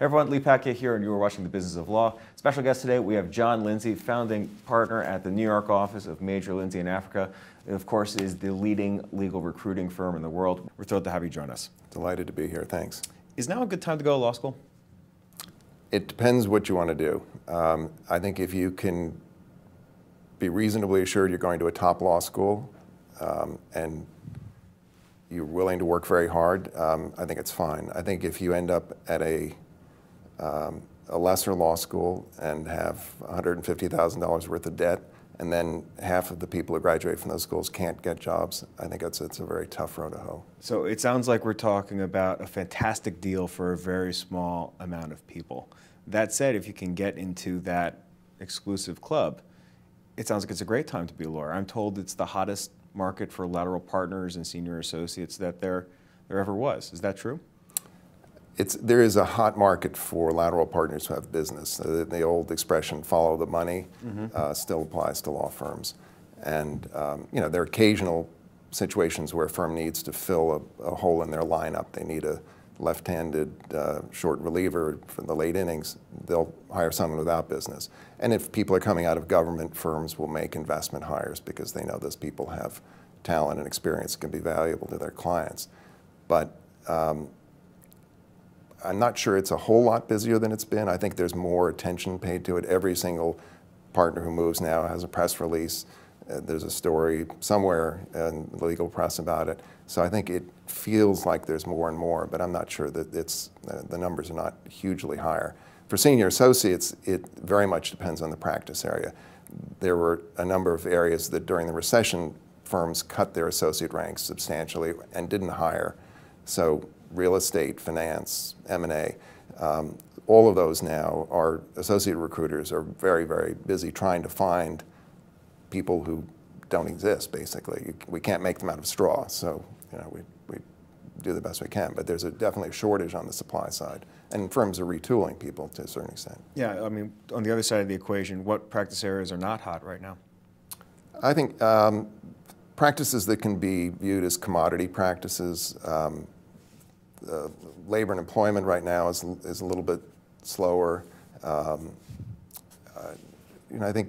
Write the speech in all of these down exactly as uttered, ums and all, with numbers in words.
Everyone, Lee Pacquiao here, and you are watching The Business of Law. Special guest today, we have John Lindsay, founding partner at the New York office of Major Lindsay in Africa. It, of course, is the leading legal recruiting firm in the world. We're thrilled to have you join us. Delighted to be here. Thanks. Is now a good time to go to law school? It depends what you want to do. Um, I think if you can be reasonably assured you're going to a top law school um, and you're willing to work very hard, um, I think it's fine. I think if you end up at a Um, a lesser law school and have one hundred fifty thousand dollars worth of debt, and then half of the people who graduate from those schools can't get jobs, I think that's, it's a very tough road to hoe. So it sounds like we're talking about a fantastic deal for a very small amount of people. That said, if you can get into that exclusive club, it sounds like it's a great time to be a lawyer. I'm told it's the hottest market for lateral partners and senior associates that there, there ever was. Is that true? It's, there is a hot market for lateral partners who have business. The, the old expression, follow the money, mm-hmm. uh, still applies to law firms. And um, you know, there are occasional situations where a firm needs to fill a, a hole in their lineup. They need a left-handed uh, short reliever for the late innings. They'll hire someone without business. And if people are coming out of government, firms will make investment hires because they know those people have talent and experience that can be valuable to their clients. But um, I'm not sure it's a whole lot busier than it's been. I think there's more attention paid to it. Every single partner who moves now has a press release. Uh, there's a story somewhere in the legal press about it. So I think it feels like there's more and more, but I'm not sure that it's, uh, the numbers are not hugely higher. For senior associates, it very much depends on the practice area. There were a number of areas that during the recession, firms cut their associate ranks substantially and didn't hire. So real estate, finance, M and A, um, all of those now are associate recruiters are very, very busy trying to find people who don't exist, basically. We can't make them out of straw, so you know, we, we do the best we can, but there's a, definitely a shortage on the supply side, and firms are retooling people to a certain extent. Yeah, I mean, on the other side of the equation, what practice areas are not hot right now? I think um, practices that can be viewed as commodity practices, um, Uh, labor and employment right now is, is a little bit slower. Um, uh, you know, I think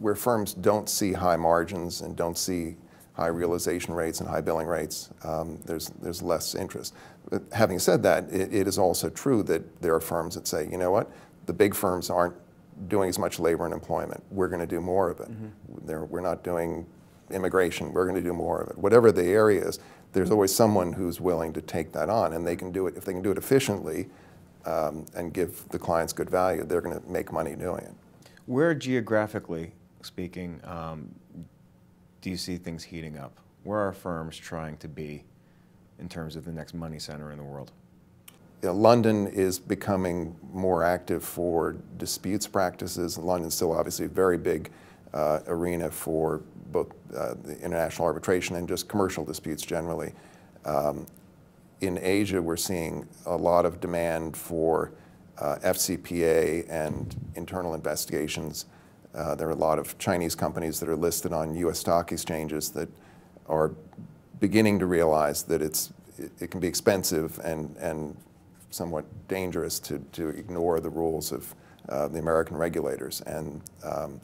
where firms don't see high margins and don't see high realization rates and high billing rates, um, there's, there's less interest. But having said that, it, it is also true that there are firms that say, you know what, the big firms aren't doing as much labor and employment. We're going to do more of it. Mm-hmm. They're, we're not doing immigration. We're going to do more of it. Whatever the area is, there's always someone who's willing to take that on, and they can do it, if they can do it efficiently um, and give the clients good value, they're going to make money doing it. Where geographically speaking um, do you see things heating up? Where are firms trying to be in terms of the next money center in the world? You know, London is becoming more active for disputes practices. London's still obviously a very big uh, arena for both uh, the international arbitration and just commercial disputes generally. Um, in Asia, we're seeing a lot of demand for uh, F C P A and internal investigations. Uh, there are a lot of Chinese companies that are listed on U S stock exchanges that are beginning to realize that it's, it, it can be expensive and, and somewhat dangerous to, to ignore the rules of uh, the American regulators. And um,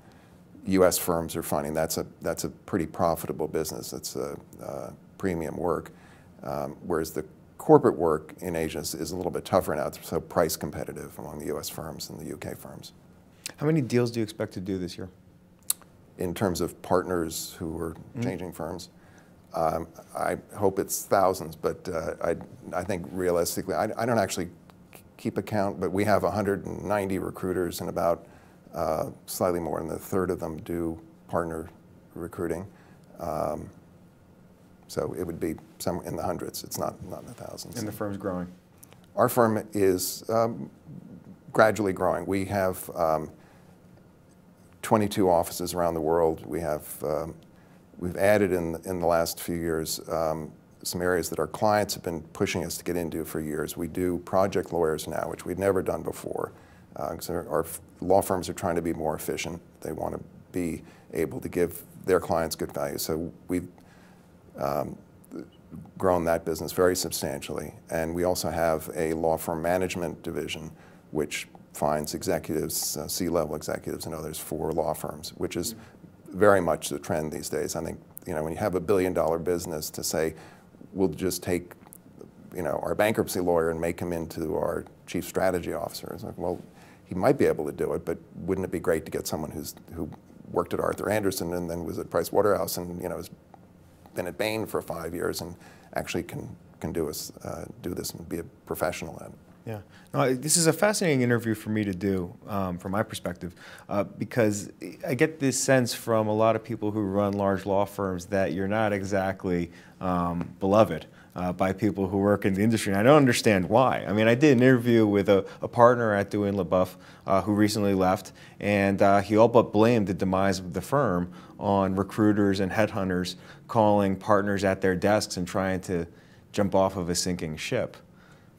U S firms are finding that's a, that's a pretty profitable business. That's a uh, premium work, um, whereas the corporate work in Asia is, is a little bit tougher now. It's so price competitive among the U S firms and the U K firms. How many deals do you expect to do this year? In terms of partners who are mm-hmm. changing firms? Um, I hope it's thousands, but uh, I, I think realistically, I, I don't actually keep account, but we have one hundred ninety recruiters and about Uh, slightly more than a third of them do partner recruiting. Um, so it would be some in the hundreds. It's not, not in the thousands. And the firm's growing? Our firm is um, gradually growing. We have um, twenty-two offices around the world. We have, um, we've added in, in the last few years um, some areas that our clients have been pushing us to get into for years. We do project lawyers now, which we've never done before. Uh, so our, our law firms are trying to be more efficient. They want to be able to give their clients good value. So we've um, grown that business very substantially. And we also have a law firm management division, which finds executives, uh, C-level executives and others for law firms, which is very much the trend these days. I think, you know, when you have a billion dollar business, to say, we'll just take, you know, our bankruptcy lawyer and make him into our chief strategy officer. It's like, well, he might be able to do it, but wouldn't it be great to get someone who's, who worked at Arthur Andersen and then was at Price Waterhouse and, you know, has been at Bain for five years and actually can, can do, us, uh, do this and be a professional at it. Yeah. No, this is a fascinating interview for me to do, um, from my perspective, uh, because I get this sense from a lot of people who run large law firms that you're not exactly um, beloved uh, by people who work in the industry. And I don't understand why. I mean, I did an interview with a, a partner at Duane LaBeouf uh, who recently left, and uh, he all but blamed the demise of the firm on recruiters and headhunters calling partners at their desks and trying to jump off of a sinking ship.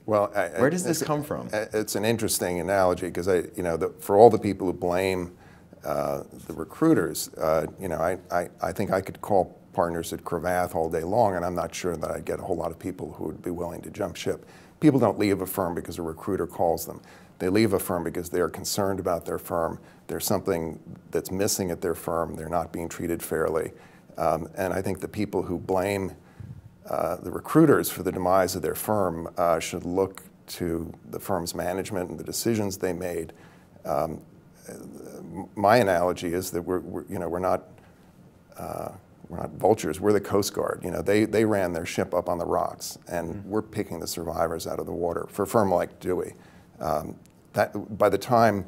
Well, I, where does this come from? It's an interesting analogy, because I, you know, the, for all the people who blame uh, the recruiters, uh, you know, I, I, I think I could call partners at Cravath all day long, and I'm not sure that I'd get a whole lot of people who would be willing to jump ship. People don't leave a firm because a recruiter calls them. They leave a firm because they are concerned about their firm. There's something that's missing at their firm. They're not being treated fairly, um, and I think the people who blame Uh, the recruiters for the demise of their firm uh, should look to the firm's management and the decisions they made. Um, my analogy is that we're, we're you know we're not uh, we're not vultures. We're the Coast Guard. You know, they they ran their ship up on the rocks, and mm-hmm. we're picking the survivors out of the water. For a firm like Dewey, um, that by the time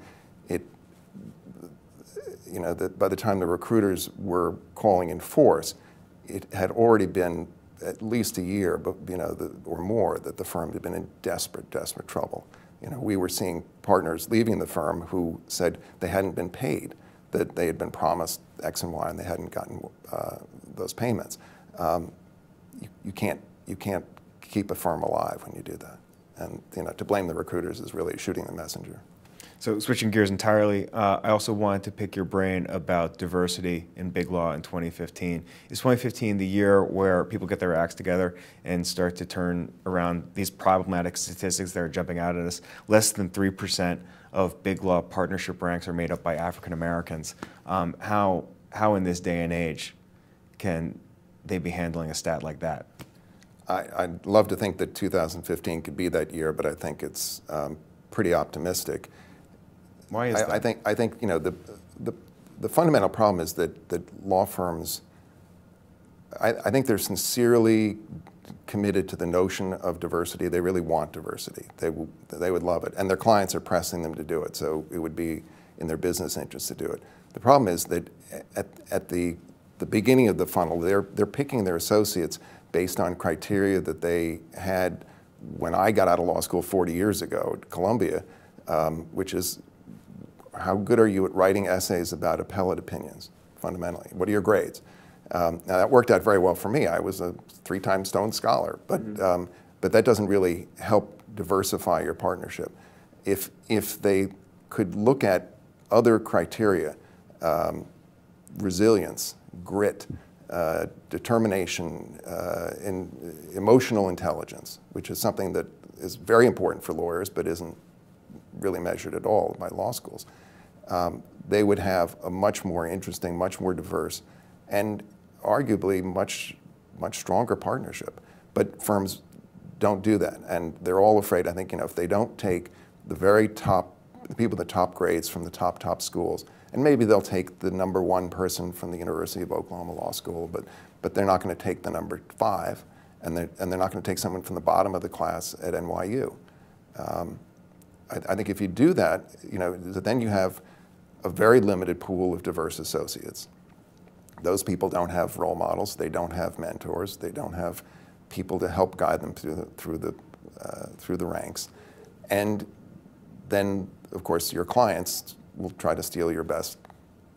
it you know that by the time the recruiters were calling in force, it had already been at least a year, but you know, the, or more, that the firm had been in desperate, desperate trouble. You know, we were seeing partners leaving the firm who said they hadn't been paid, that they had been promised X and Y, and they hadn't gotten uh, those payments. Um, you, you can't, you can't keep a firm alive when you do that. And you know, to blame the recruiters is really shooting the messenger. So switching gears entirely, uh, I also wanted to pick your brain about diversity in big law in twenty fifteen. Is twenty fifteen the year where people get their acts together and start to turn around these problematic statistics that are jumping out at us? Less than three percent of big law partnership ranks are made up by African Americans. Um, how, how in this day and age can they be handling a stat like that? I, I'd love to think that two thousand fifteen could be that year, but I think it's um, pretty optimistic. Why is I, that? I think I think you know the the, the fundamental problem is that that law firms. I, I think they're sincerely committed to the notion of diversity. They really want diversity. They w they would love it, and their clients are pressing them to do it. So it would be in their business interest to do it. The problem is that at at the the beginning of the funnel, they're they're picking their associates based on criteria that they had when I got out of law school forty years ago at Columbia, um, which is, how good are you at writing essays about appellate opinions, fundamentally? What are your grades? Um, now, that worked out very well for me. I was a three-time Stone Scholar, but, mm-hmm. um, but that doesn't really help diversify your partnership. If, if they could look at other criteria, um, resilience, grit, uh, determination, uh, and emotional intelligence, which is something that is very important for lawyers but isn't really measured at all by law schools, um, they would have a much more interesting, much more diverse, and arguably much, much stronger partnership. But firms don't do that, and they're all afraid. I think you know if they don't take the very top, the people in the top grades from the top top schools, and maybe they'll take the number one person from the University of Oklahoma Law School, but but they're not going to take the number five, and they're and they're not going to take someone from the bottom of the class at N Y U. Um, I think if you do that, you know, then you have a very limited pool of diverse associates. Those people don't have role models. They don't have mentors. They don't have people to help guide them through the, through the, uh, through the ranks. And then, of course, your clients will try to steal your best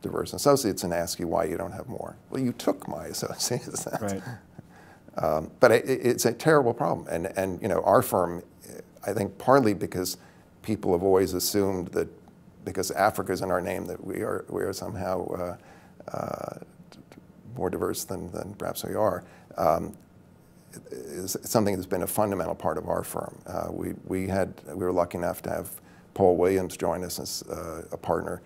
diverse associates and ask you why you don't have more. Well, you took my associates. Right. um, but it, it's a terrible problem. And, and, you know, our firm, I think partly because people have always assumed that because Africa's in our name that we are, we are somehow uh, uh, more diverse than, than perhaps we are. Um, is something that's been a fundamental part of our firm. Uh, we, we, had, we were lucky enough to have Paul Williams join us as uh, a partner.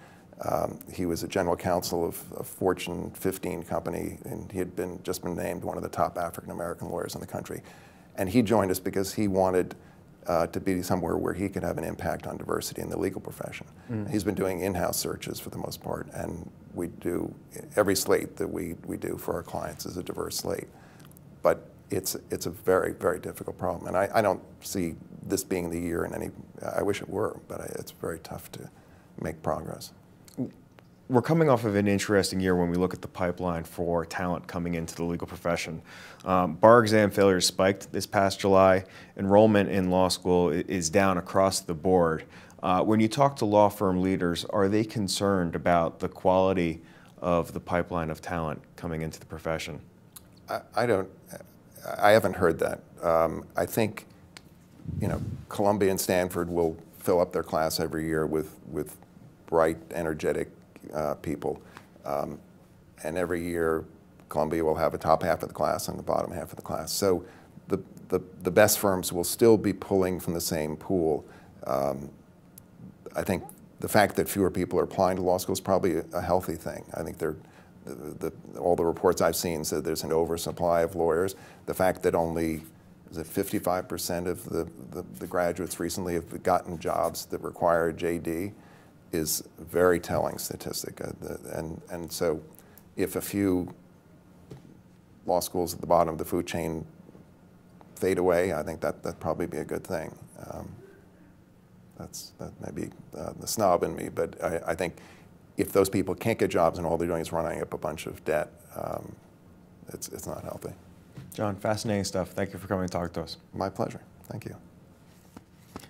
Um, he was a general counsel of a Fortune fifteen company, and he had been, just been named one of the top African-American lawyers in the country. And he joined us because he wanted uh, to be somewhere where he could have an impact on diversity in the legal profession. Mm. He's been doing in-house searches for the most part, and we do, every slate that we, we do for our clients is a diverse slate. But it's, it's a very, very difficult problem. And I, I don't see this being the year in any, I wish it were, but I, it's very tough to make progress. We're coming off of an interesting year when we look at the pipeline for talent coming into the legal profession. Um, bar exam failures spiked this past July. Enrollment in law school is down across the board. Uh, when you talk to law firm leaders, are they concerned about the quality of the pipeline of talent coming into the profession? I, I don't, I haven't heard that. Um, I think, you know, Columbia and Stanford will fill up their class every year with, with bright, energetic uh, people. Um, and every year, Columbia will have a top half of the class and the bottom half of the class. So the, the, the best firms will still be pulling from the same pool. Um, I think the fact that fewer people are applying to law school is probably a, a healthy thing. I think they're, the, the, all the reports I've seen said there's an oversupply of lawyers. The fact that only is it fifty-five percent of the, the, the graduates recently have gotten jobs that require a J D is a very telling statistic. Uh, the, and, and so if a few law schools at the bottom of the food chain fade away, I think that, that'd probably be a good thing. Um, That's, that may be uh, the snob in me, but I, I think if those people can't get jobs and all they're doing is running up a bunch of debt, um, it's, it's not healthy. John, fascinating stuff. Thank you for coming and talking to us. My pleasure. Thank you.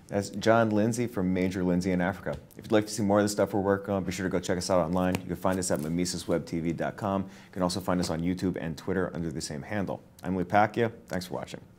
That's John Lindsay from Major Lindsay in Africa. If you'd like to see more of the stuff we're working on, be sure to go check us out online. You can find us at Mimesis Web T V dot com. You can also find us on YouTube and Twitter under the same handle. I'm Lee Pacquiao. Thanks for watching.